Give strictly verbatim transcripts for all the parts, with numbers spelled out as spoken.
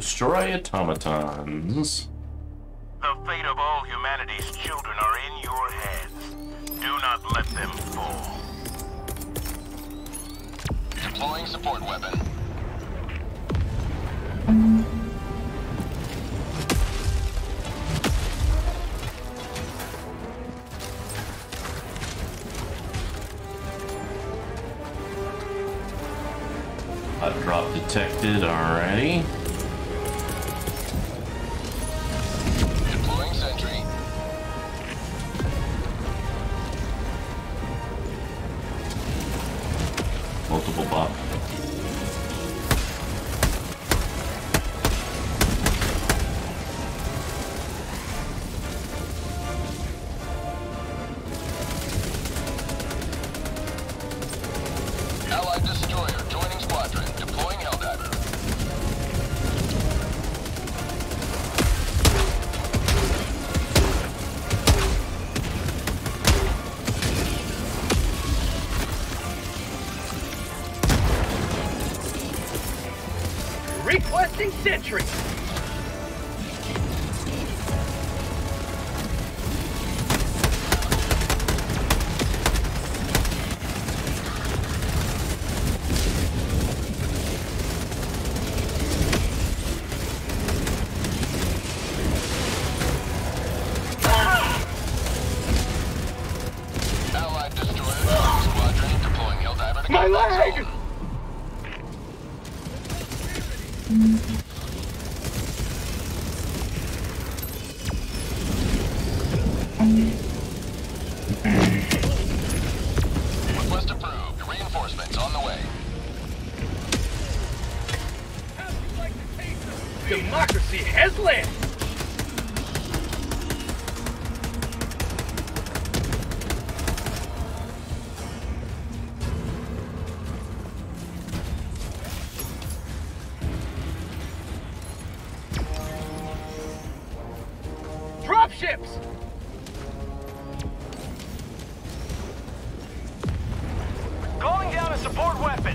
destroy automatons. The fate of all humanity's children are in your hands. Do not let them fall. Deploying support weapon. A drop detected already. Deploying sentry. Multiple bot. Allied destroyer joining squadron, deploying Helldiver. Requesting sentry. My leg! Request approved. Reinforcements on the way. How'd you like to take this? Democracy has landed! Ships. Calling down a support weapon.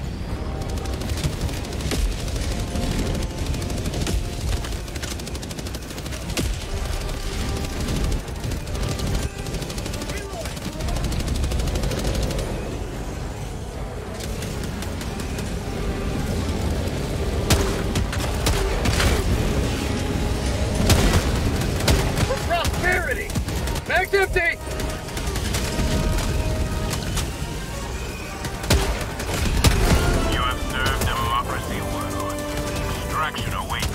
Mag's empty! You have served democracy well. Extraction awaits.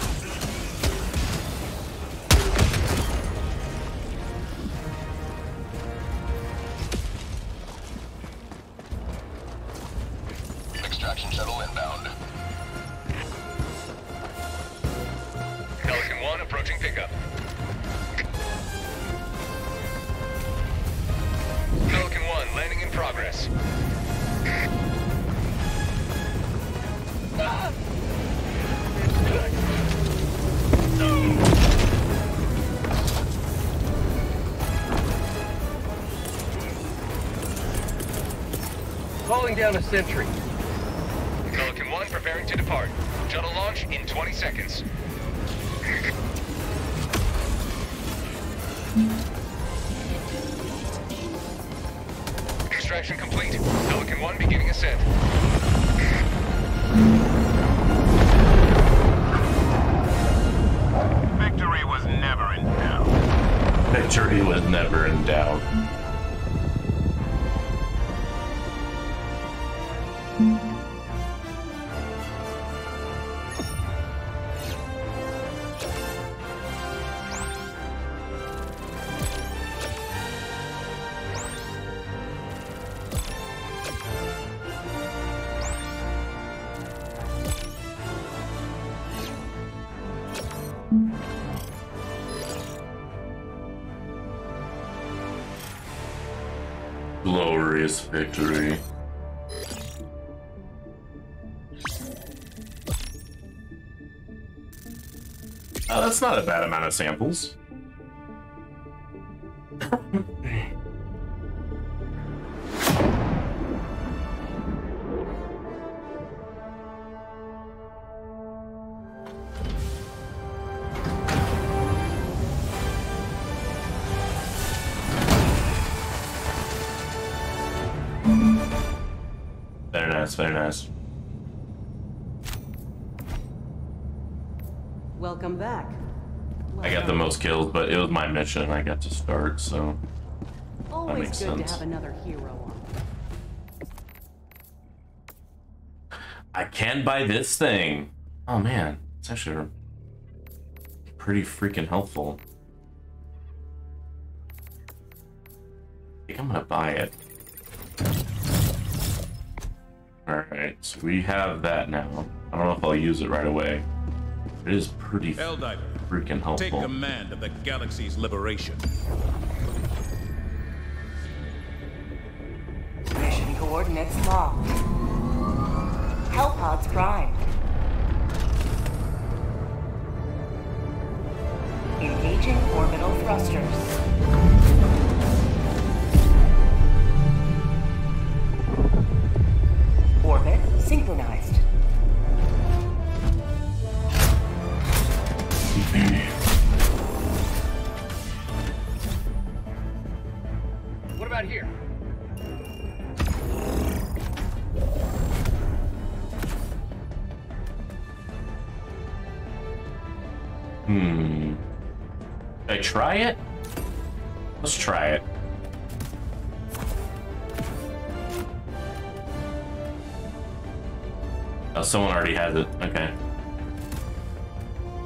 Extraction shuttle inbound. Pelican One approaching pickup. Landing in progress. Ah! Calling down a sentry. Pelican One preparing to depart. Shuttle launch in twenty seconds. Extraction complete. Pelican One beginning ascent. Victory was never in doubt. Victory was never in doubt. Glorious victory. Oh, that's not a bad amount of samples. nice, very nice. Welcome back. Welcome. I got the most kills, but it was my mission. I got to start, so always that makes good sense. To have another hero on. I can buy this thing. Oh man, it's actually pretty freaking helpful. I think I'm gonna buy it. Alright, so we have that now. I don't know if I'll use it right away. It is pretty Helldiver, freaking helpful. Take command of the galaxy's liberation. Mission coordinates locked. Hellpods Prime. Engaging orbital thrusters. Orbit synchronized. What about here? Hmm. Should I try it? Let's try it. Oh, someone already has it. Okay.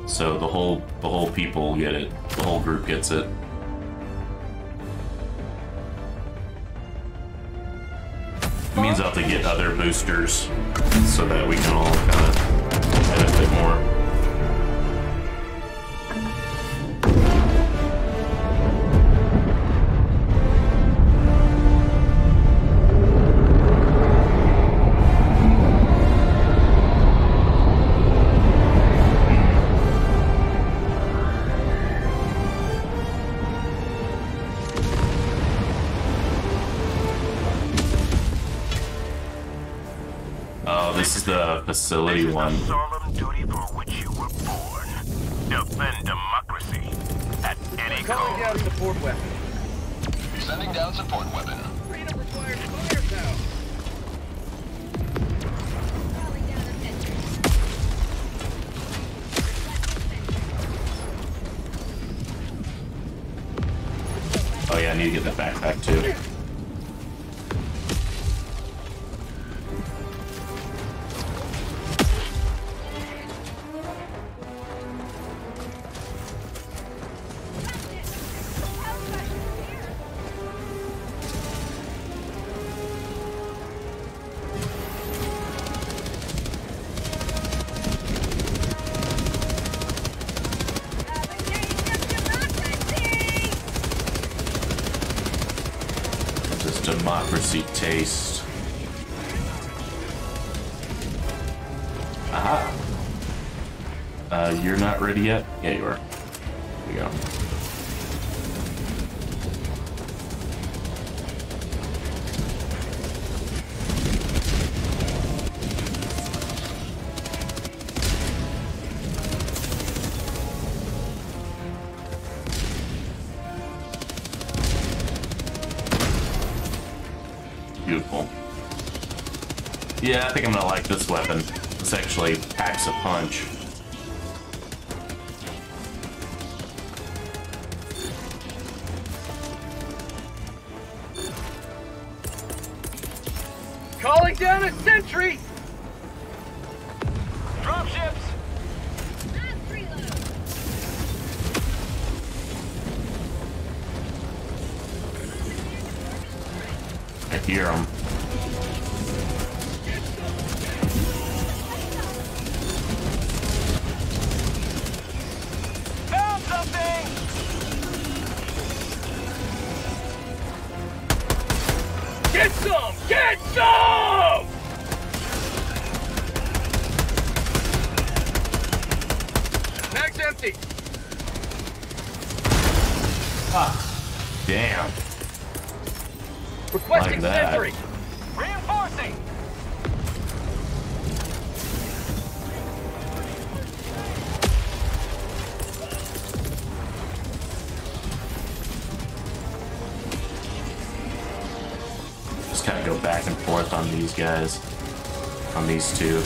So the whole the whole people get it. The whole group gets it. It means I'll have to get other boosters so that we can all kind of benefit more. Facility this is one. The solemn duty for which you were born. Defend democracy at any cost. Calling down support weapon. Sending down support weapon. Freedom requires firepower. Calling down offensive. Oh yeah, I need to get that backpack too. Taste. Aha. Uh, you're not ready yet? Yeah, you are. There you go. Yeah, I think I'm gonna like this weapon. This actually packs a punch. Calling down a sentry! Dropships! I hear them. Guys. on these two.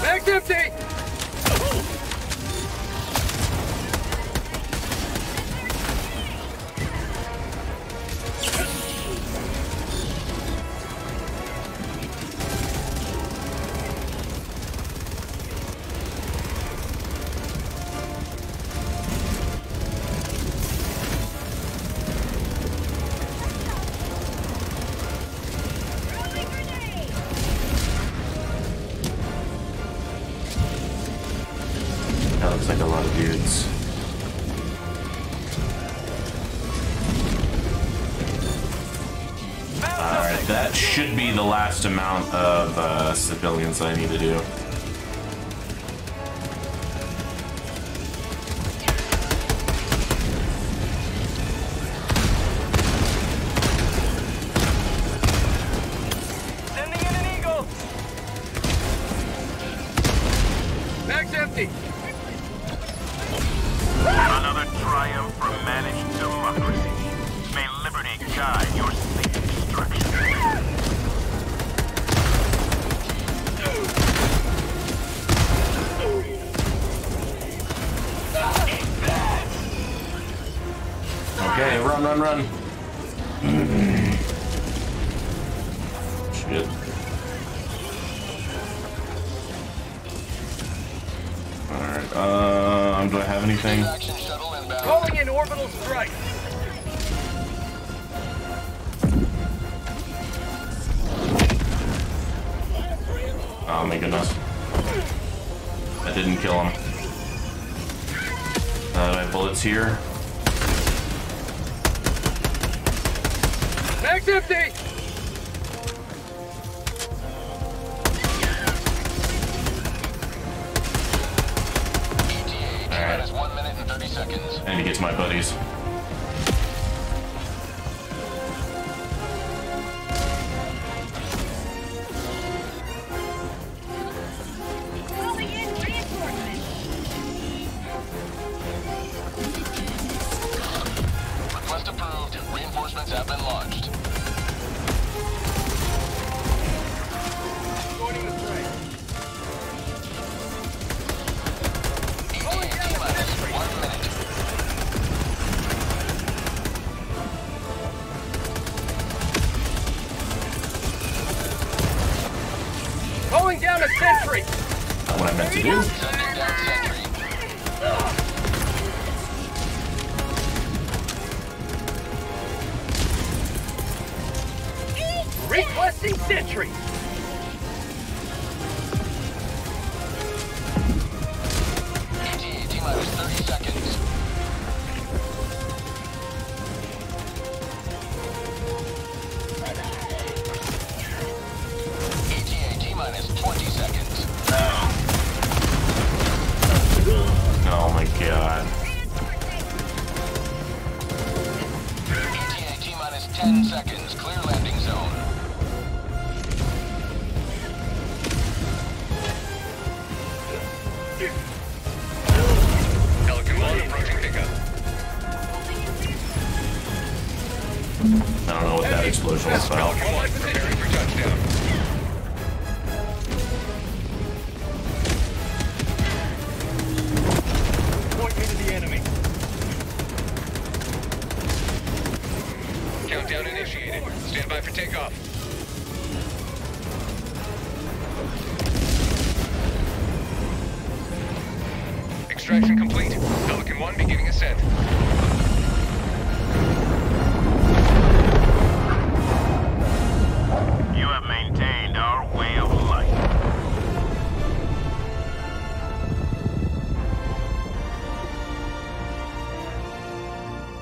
Back empty! Amount of uh, civilians I need to do. Here. Max empty! Alright. One minute and thirty seconds. I need to get to my buddies. Extraction complete. Pelican One beginning ascent. You have maintained our way of life.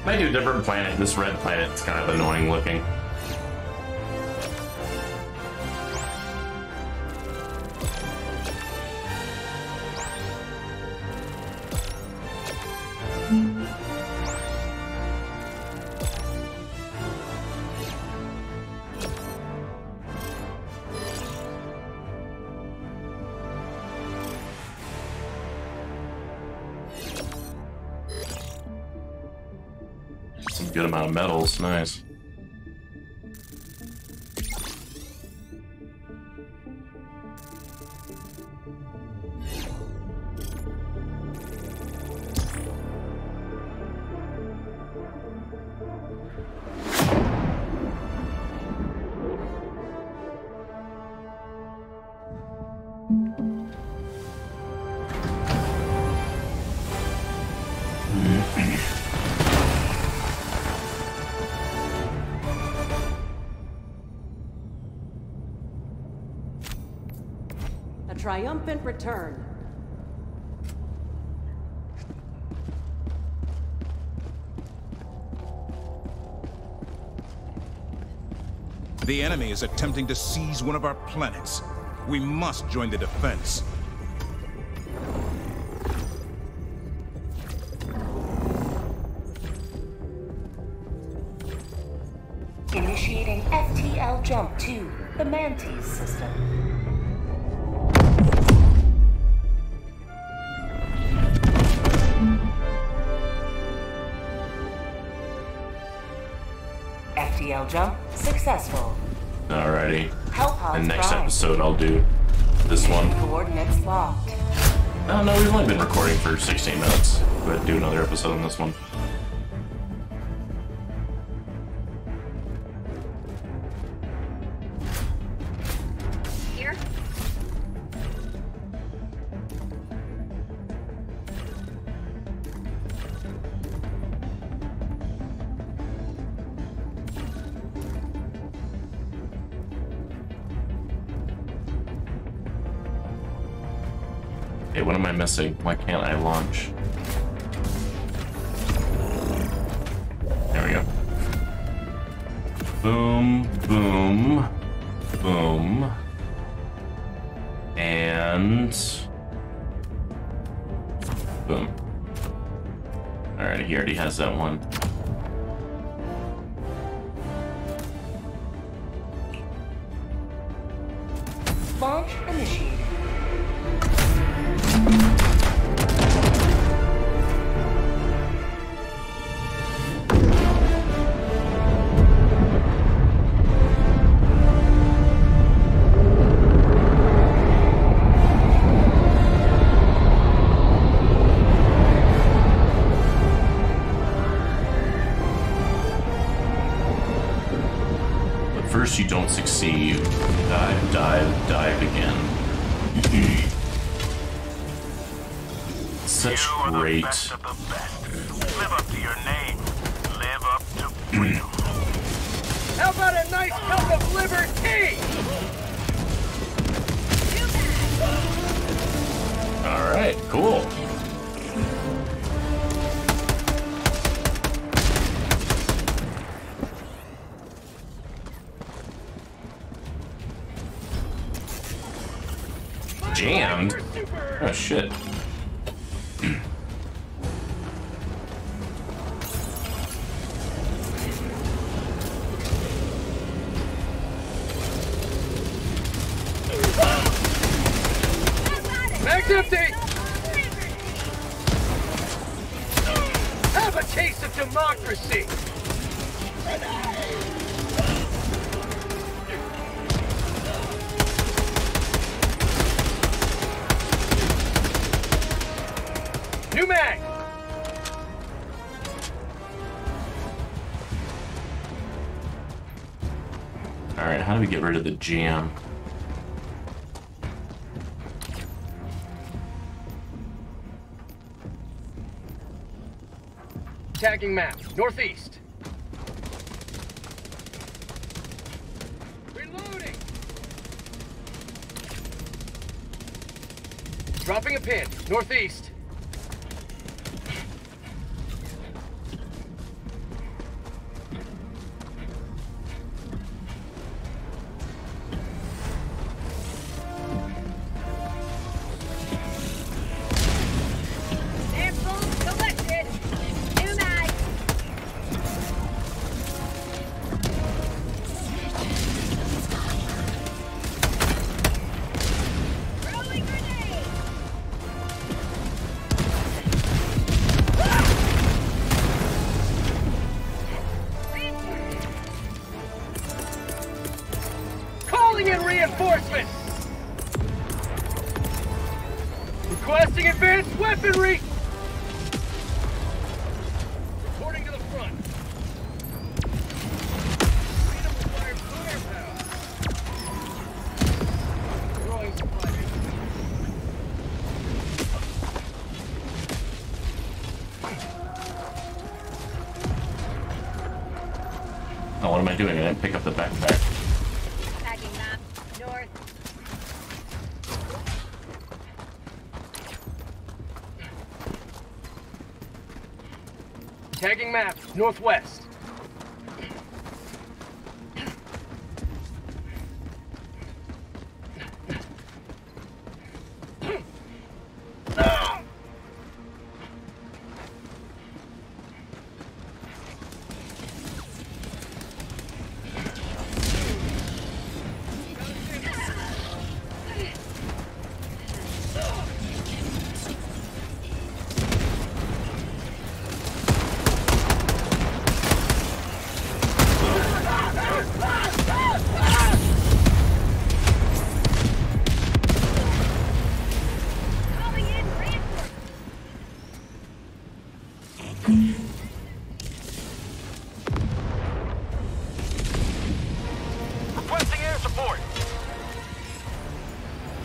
I do a different planet. This red planet's kind of annoying looking. Good amount of metals, nice. triumphant return. The enemy is attempting to seize one of our planets. We must join the defense. Initiating F T L jump to the Mantis system. F T L jump successful. Alrighty. Hellpods and next Prime. Episode I'll do this one. Coordinates locked. Oh no, we've only been recording for sixteen minutes, but do another episode on this one. Here. Hey, what am I missing? Why can't I launch? There we go. Boom, boom, boom. And... boom. Alright, he already has that one. Launch initiated. First you don't succeed, you dive, dive, dive again. Such you great. Best of the best. Live up to your name. Live up to freedom. How about a nice cup of liberty? All right, cool. Jammed? Oh shit. Mag's empty! Have a taste of democracy! New mag! Alright, how do we get rid of the jam? Tagging map, northeast. Reloading. Dropping a pin, northeast. Reinforcements! Requesting advanced weaponry! Reporting to the front. Freedom requires firepower. Growing supplies. Oh, what am I doing? I didn't pick up the backpack. North. Tagging map, northwest.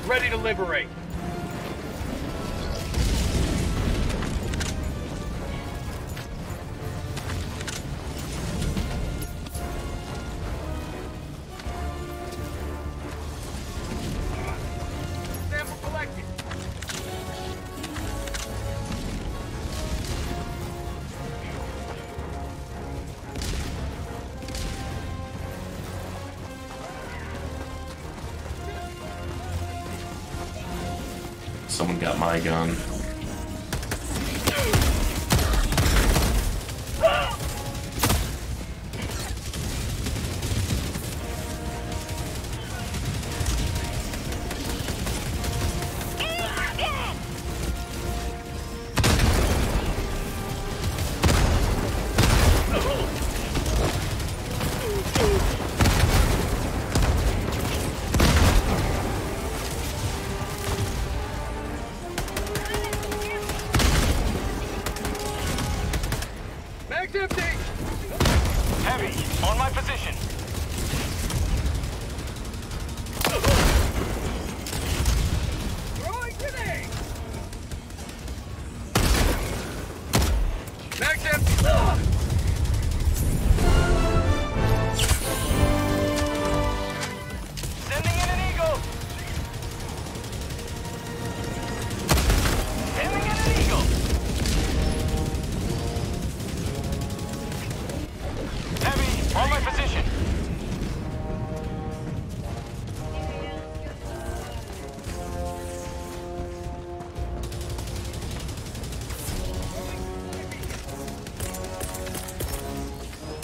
Ready to liberate. Someone got my gun.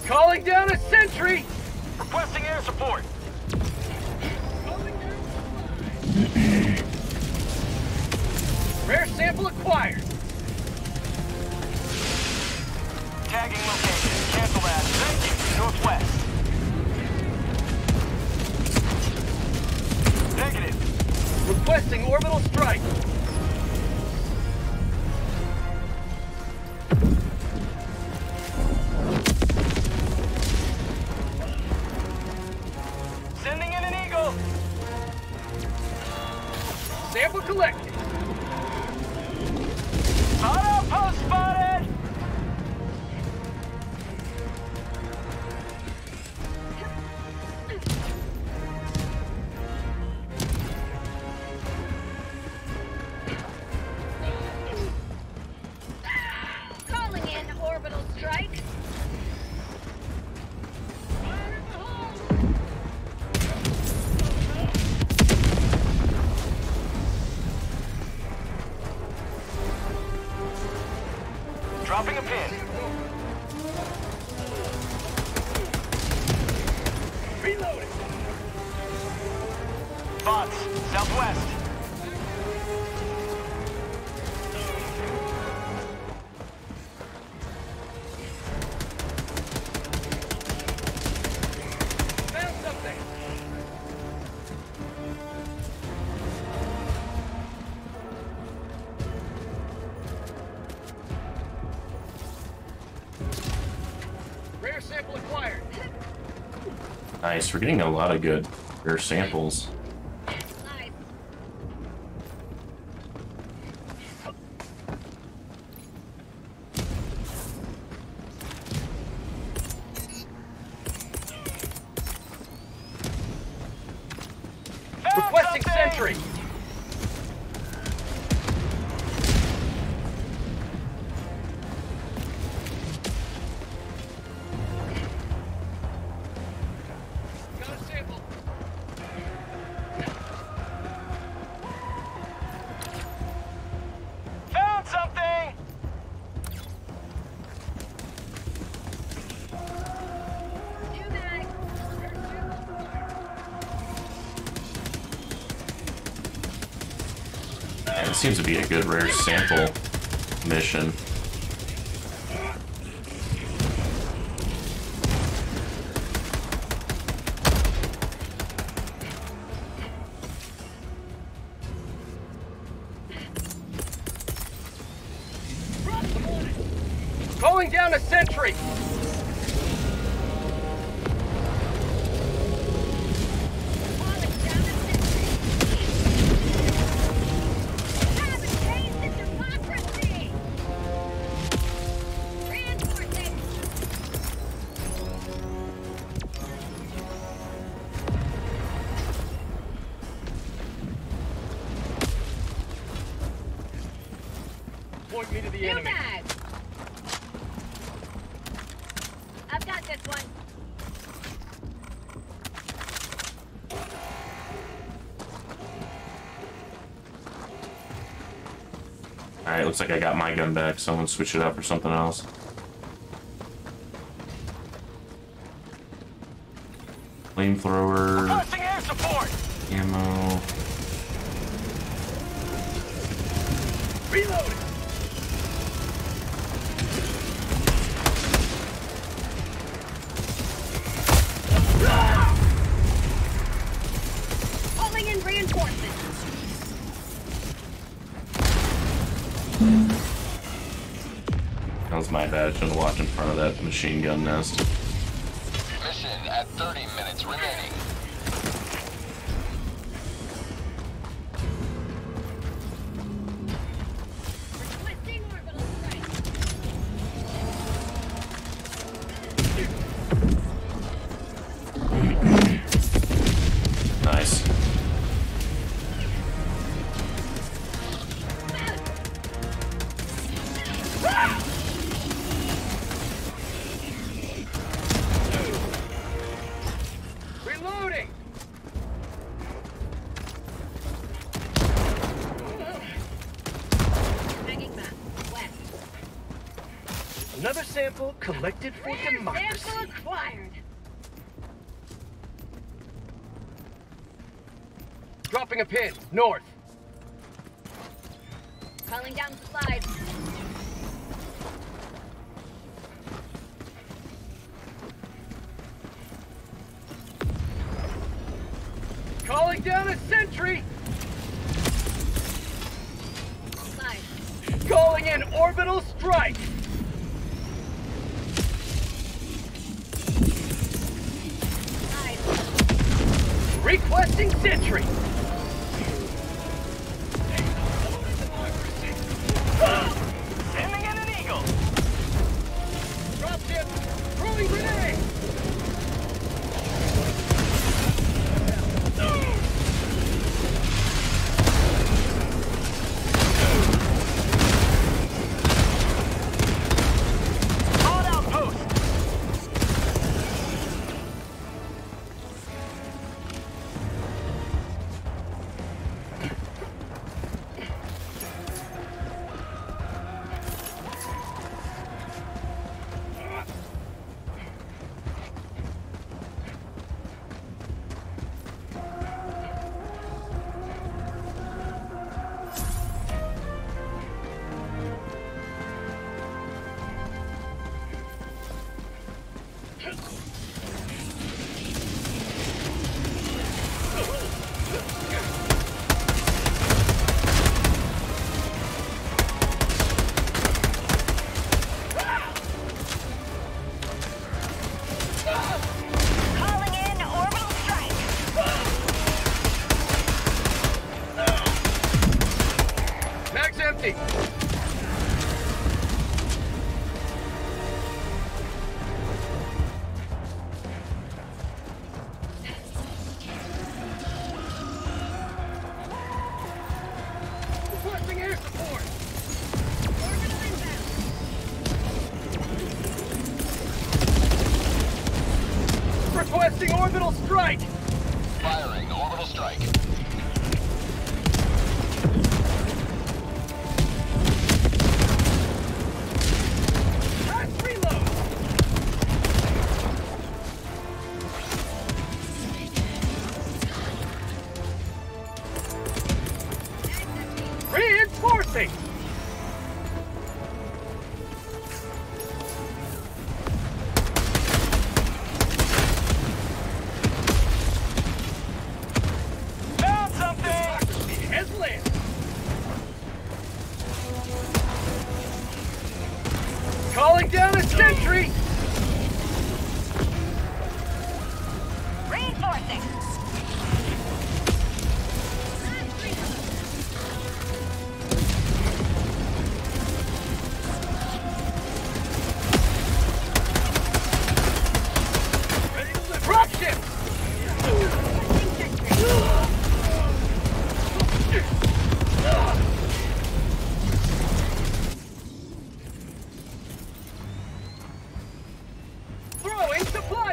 Calling down a sentry! Requesting air support! Rare sample acquired! Tagging location. Cancel that. Thank you. Northwest. Negative. Requesting orbital strike. Sample collected. Auto post spotted. Calling in orbital strike. Dropping a pin. Reloading. Bots, southwest. Found something. Sample acquired. Nice, we're getting a lot of good rare samples. Nice. Requesting sentry. It seems to be a good rare sample mission. Looks like I got my gun back, so I'm gonna switch it up for something else. Flamethrower, ammo. Reloading. Calling in reinforcements. That was my bad. I shouldn't watch in front of that machine gun nest. Mission at thirty minutes remaining. Collected for democracy. Sample acquired. Dropping a pin, north. Calling down supplies. Calling down a sentry. Supplies. Calling in orbital strike. Requesting sentry! Sending in an eagle! Dropship! Throwing grenade!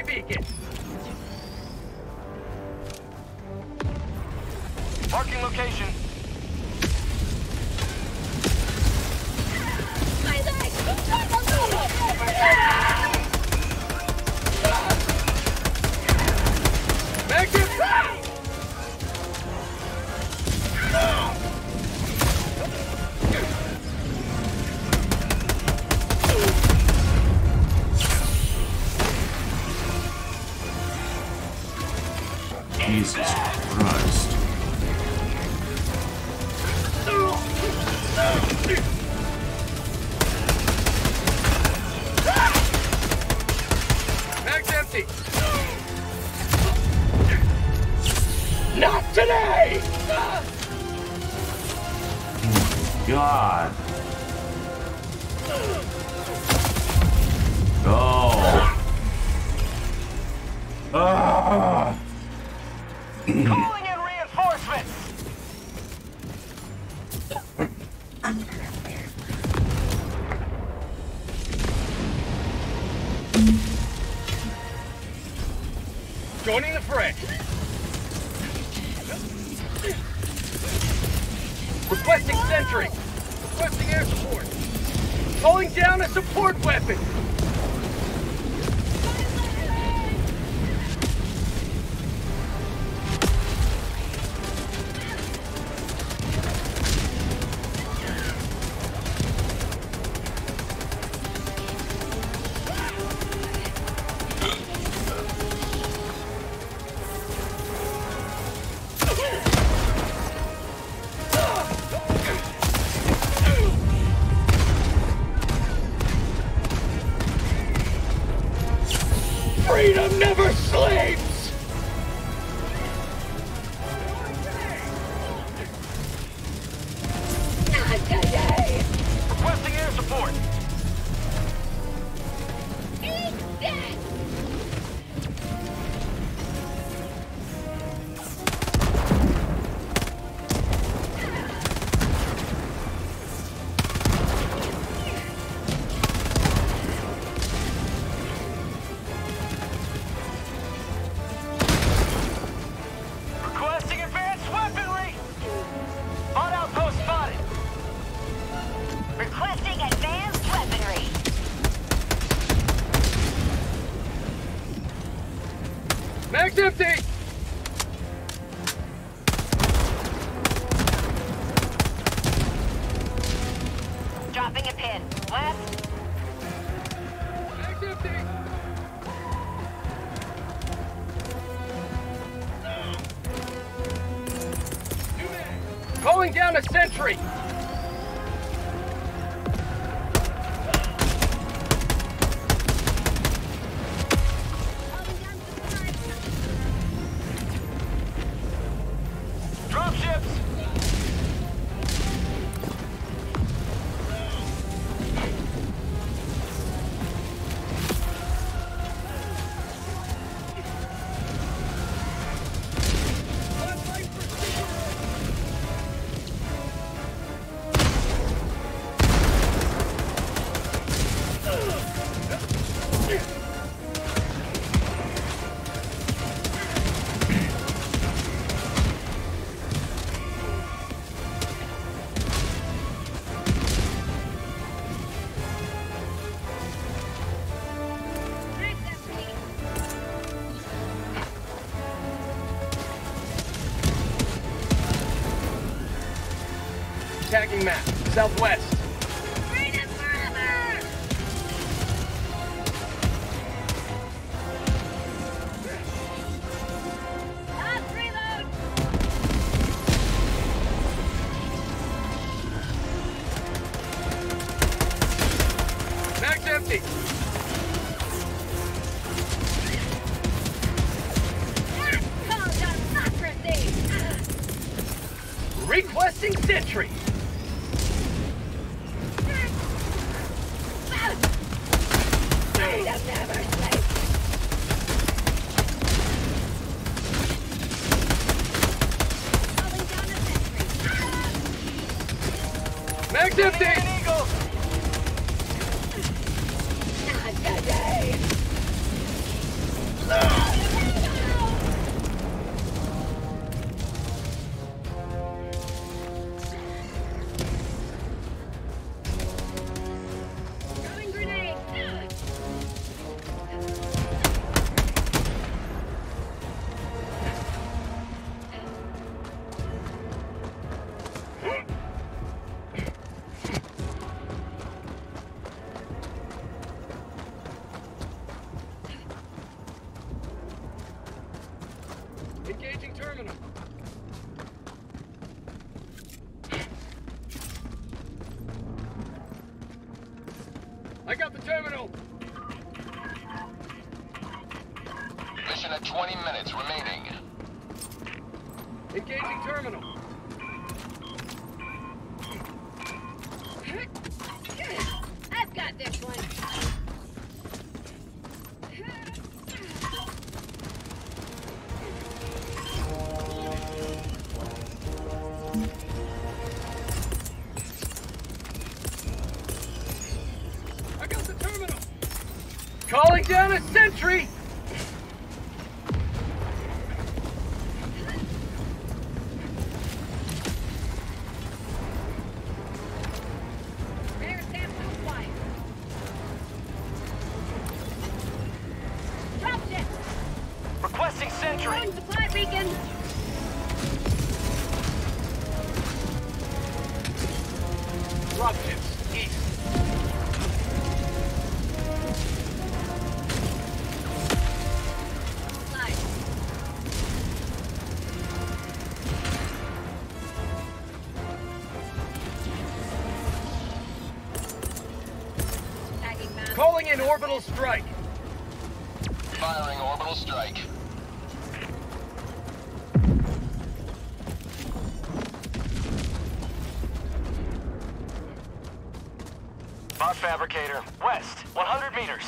beacon. Marking location. My leg! Make it stop! Jesus Christ. Mag's empty. Not today! Oh my God. Go. Ah. Calling in reinforcements! Joining the fray! Requesting sentry! Requesting air support! Calling down a support weapon! Freedom never sleeps! Not today! Requesting air support! Eat that! Mag's empty! Dropping a pin. Left. Mag's empty! No. Two men. Calling down a sentry! Attacking map, southwest. Freedom forever! Stop, reload! Mag's empty! That's called democracy! Requesting sentry! Mag's empty! Not today! Engaging terminal. I got the terminal. Mission at twenty minutes remaining. Engaging terminal. I've got this one. Calling down a sentry! There's that blue wire. Drop it! Requesting sentry! Throwing supply beacon! Drop it! Calling in orbital strike. Firing orbital strike. Bot fabricator, west, one hundred meters.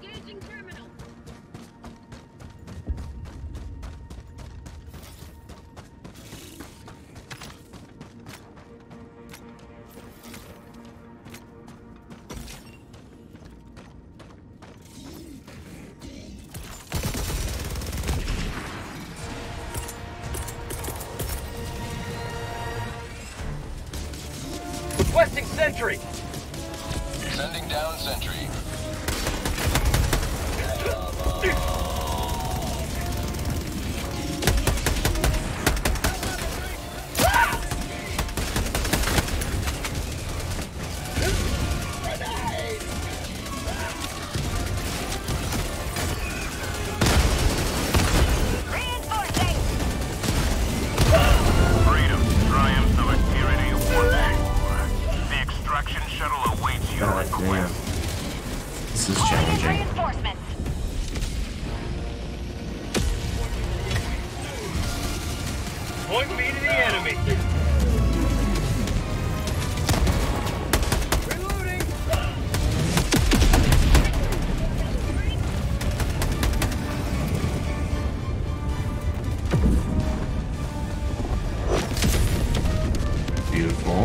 Engaging terminal. Requesting sentry! Sending down sentry. This is challenging. Reinforcements. Point me to the enemy. Reloading. Beautiful.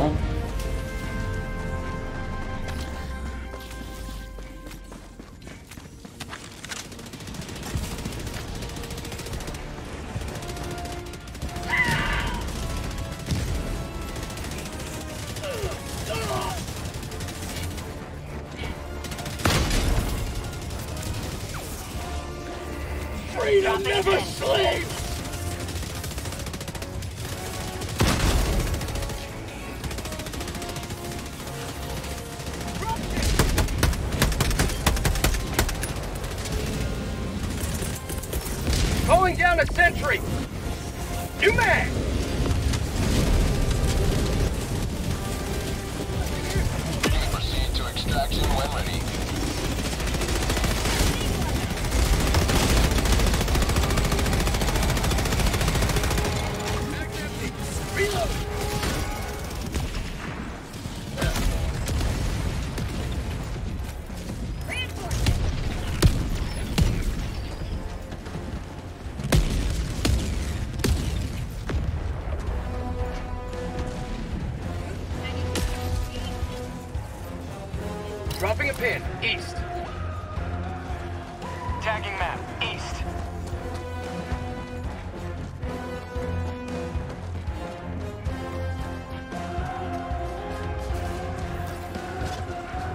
Freedom never sleeps! Calling down a sentry! New man! Proceed to extraction when ready. Dropping a pin, east. Tagging map, east.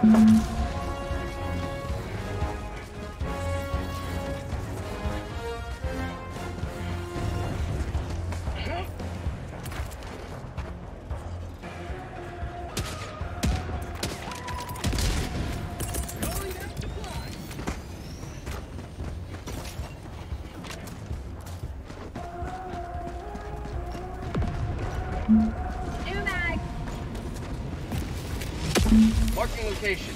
Mm-hmm. New mag. Marking location.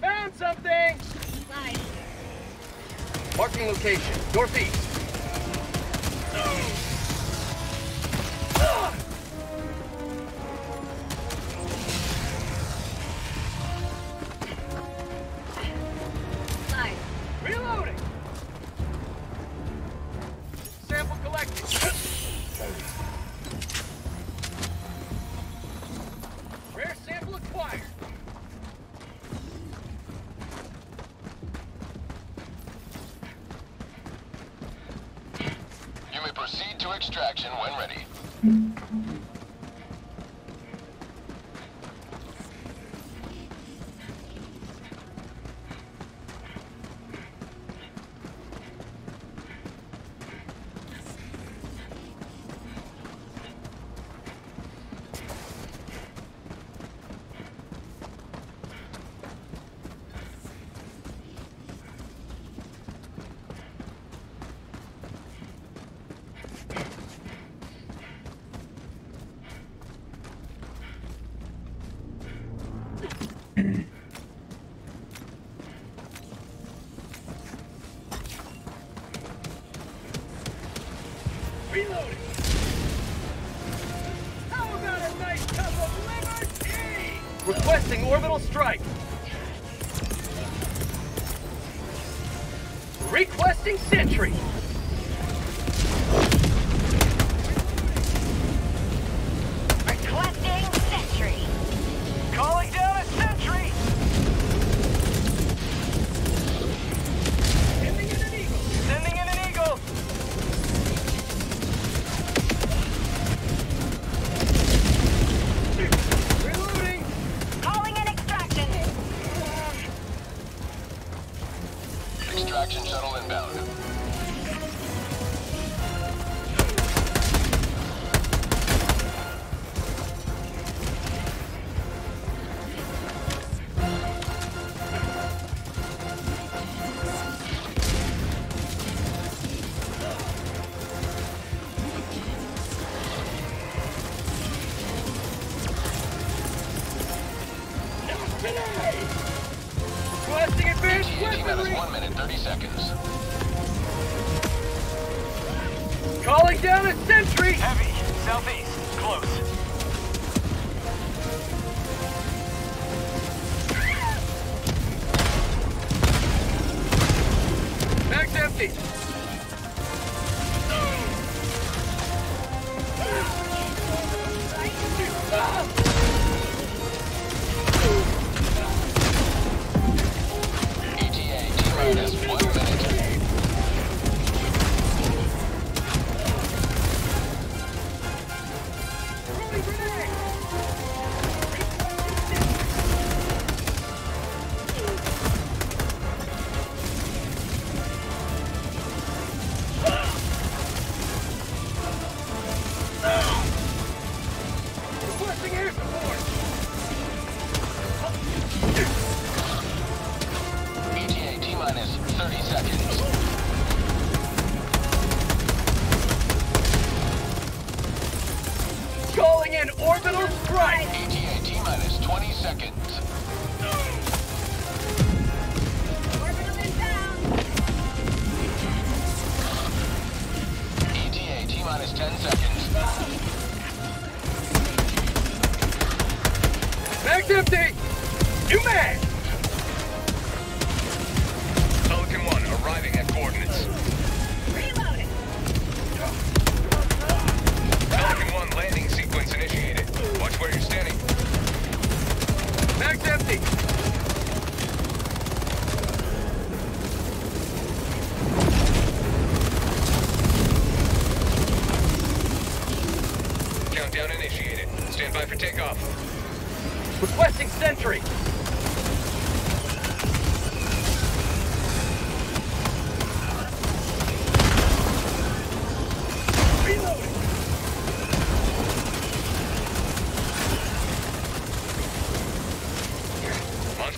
Found something. Fine. Marking location. Northeast. Orbital strike. Requesting sentry. Requesting sentry. Calling down a sentry. Sending in an eagle. Sending in an eagle. Extraction shuttle inbound.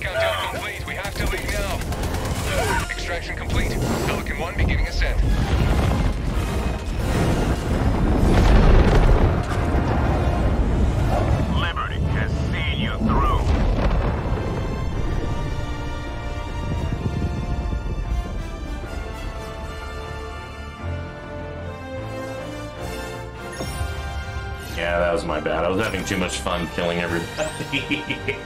Countdown complete. We have to leave now. extraction complete. Pelican One beginning ascent. Liberty has seen you through. Yeah, that was my bad. I was having too much fun killing everybody.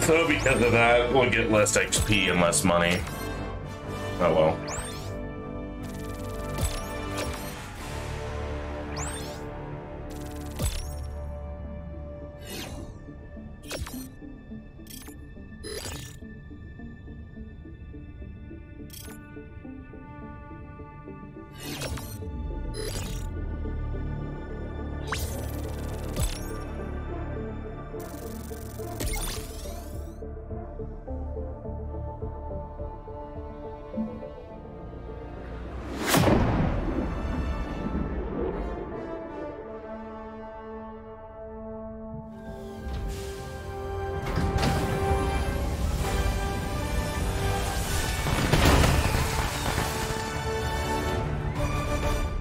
So because of that, we'll get less X P and less money. Oh well.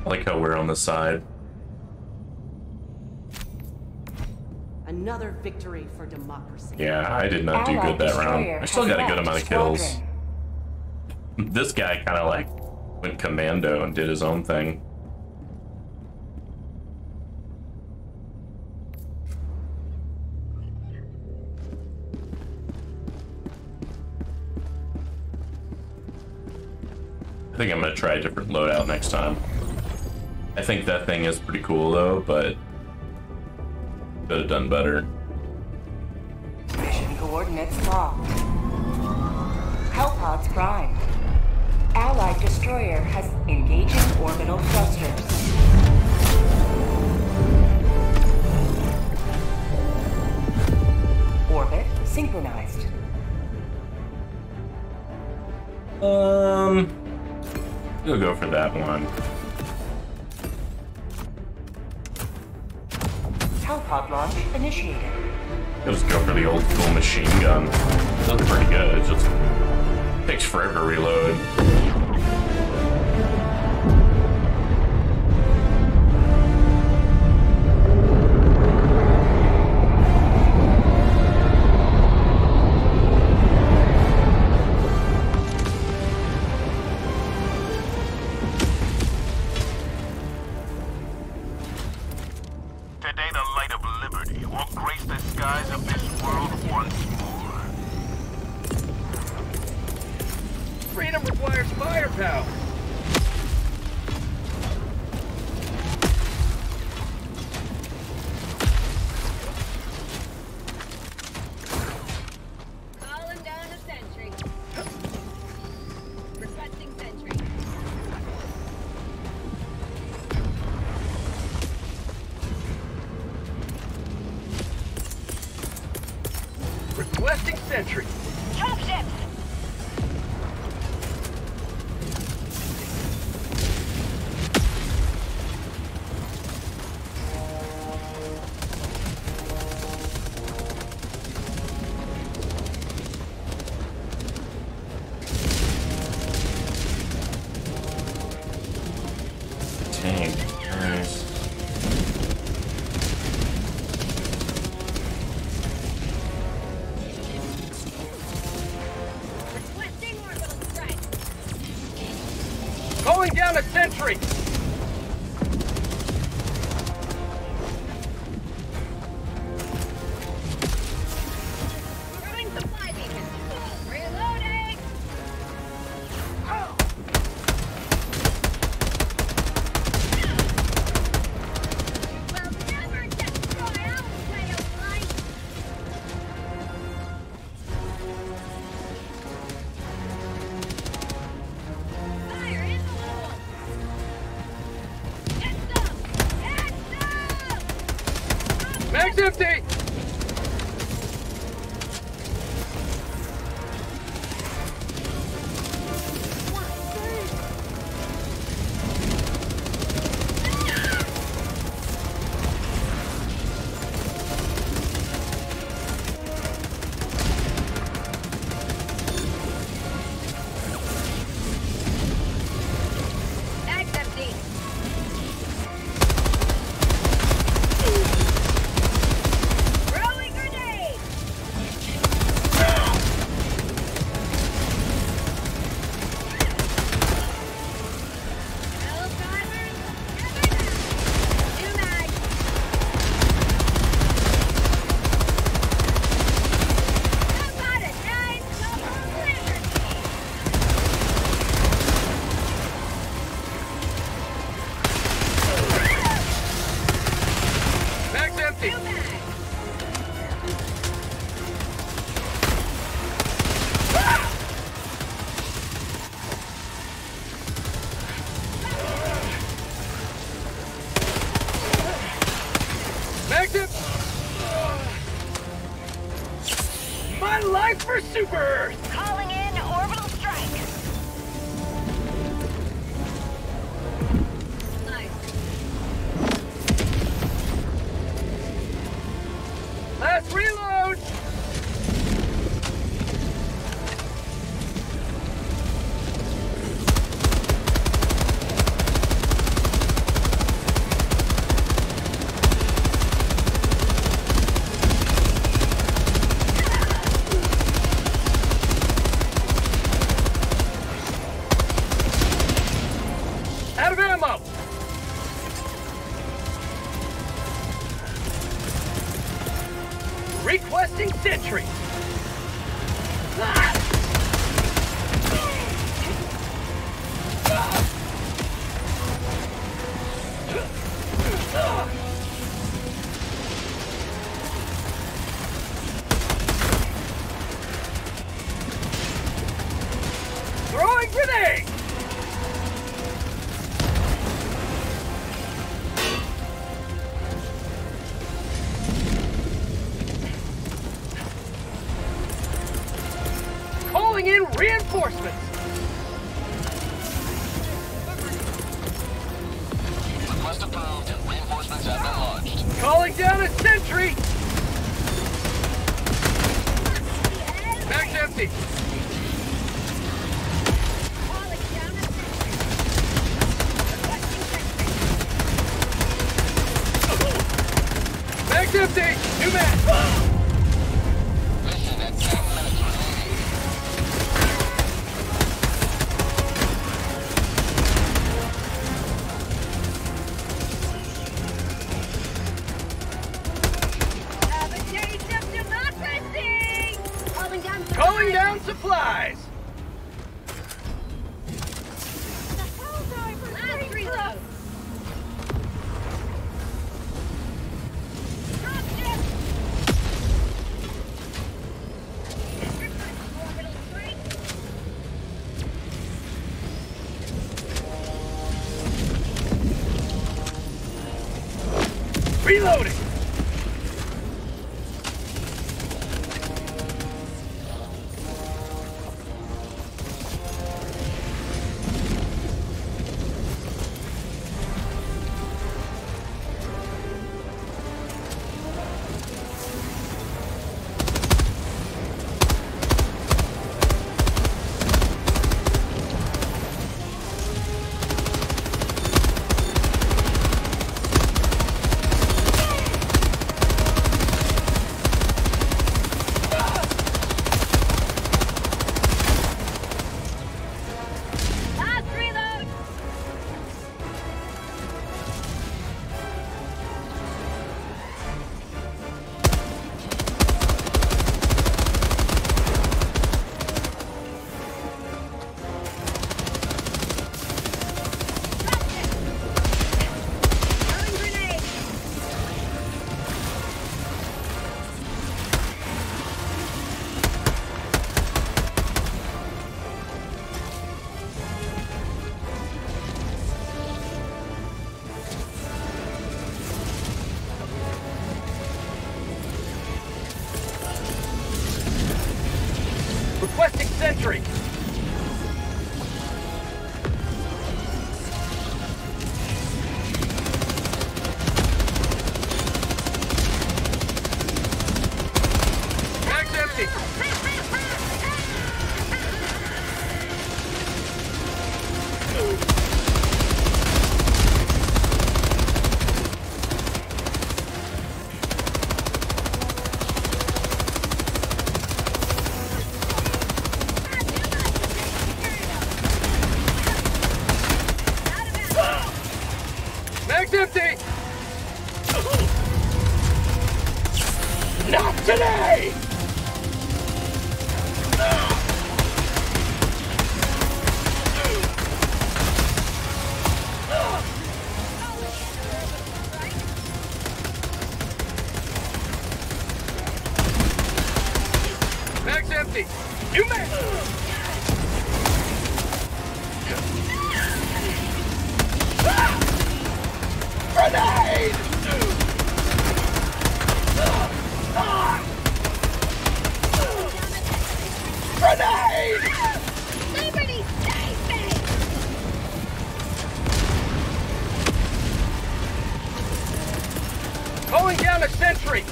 Like how we're on the side. Another victory for democracy. Yeah, I did not do good that round. I still got a good amount of kills. This guy kind of like went commando and did his own thing. I think I'm gonna try a different loadout next time. I think that thing is pretty cool though, but could have done better. Mission coordinates locked. Hellpods Prime. Allied destroyer has engaging orbital thrusters. Orbit synchronized. Um, we'll go for that one. Hellpod launch initiated. Let's go for the old school machine gun. It looks pretty good. It just takes forever to reload. Requesting sentry. Troop ships. Dang, guys. Going down a sentry! Mag's empty! for Super Earth! Calling in orbital strike! Nice. Last reload! Requesting sentry. Ah! Throwing grenade. In reinforcements. Request approved. Reinforcements have been launched. Calling down a sentry. Back empty. Back empty. New match. Going down supplies! The Helldiver's last reload! Drop ship! Reloading! Requesting sentry. Back empty. Empty! Not today! Mag's empty! New man! Grenade! Calling down a sentry!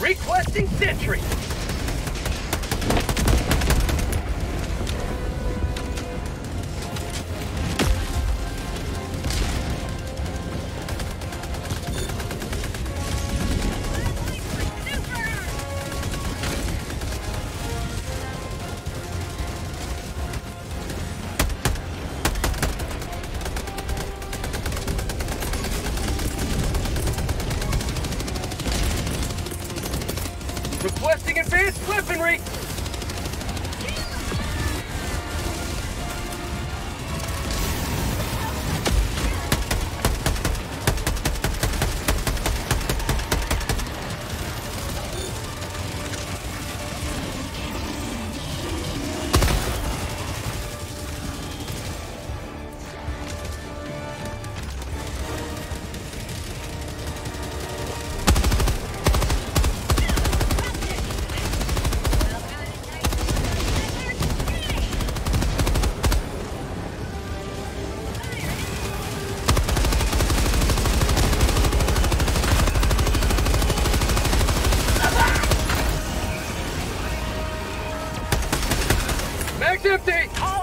Requesting sentry! Requesting advanced weaponry! Empty! Calling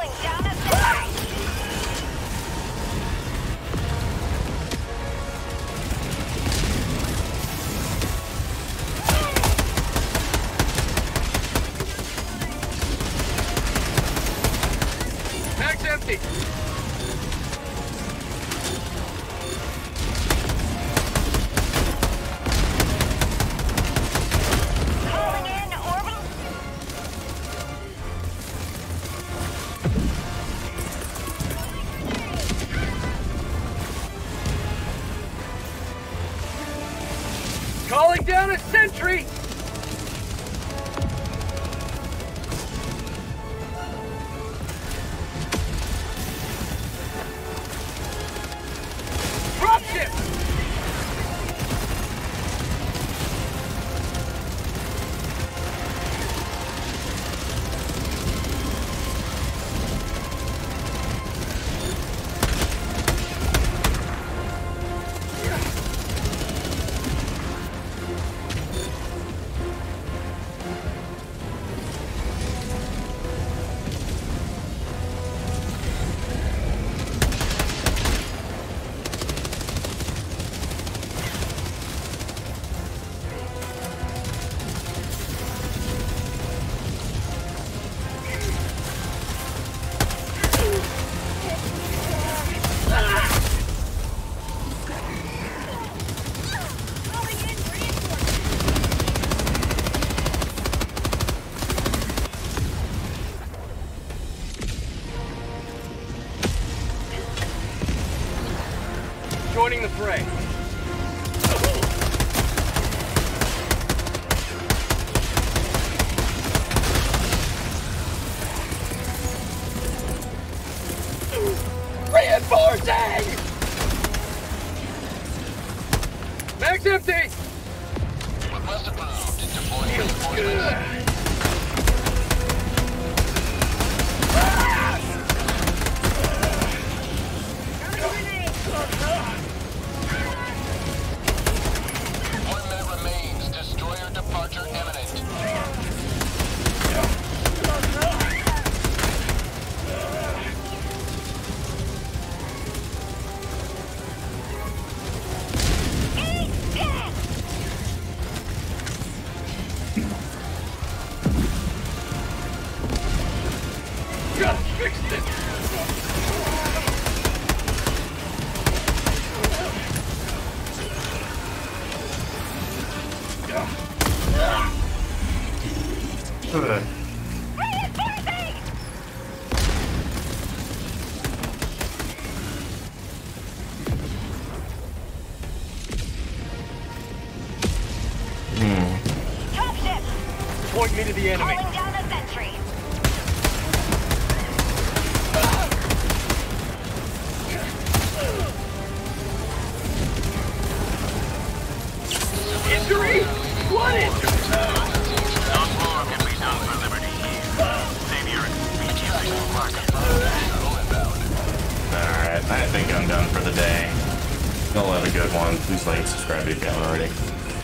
down a sentry! Mag's empty! Calling down a sentry! joining the fray. Reinforcing! Mag's empty! Request a bomb to deploy reinforcements. Point me to the enemy. Calling down a sentry. Injury? What is it? Not more can be done for liberty here. Savior, immediately mark a battle inbound. Alright, I think I'm done for the day. Don't let a good one. Please like, subscribe if you haven't already.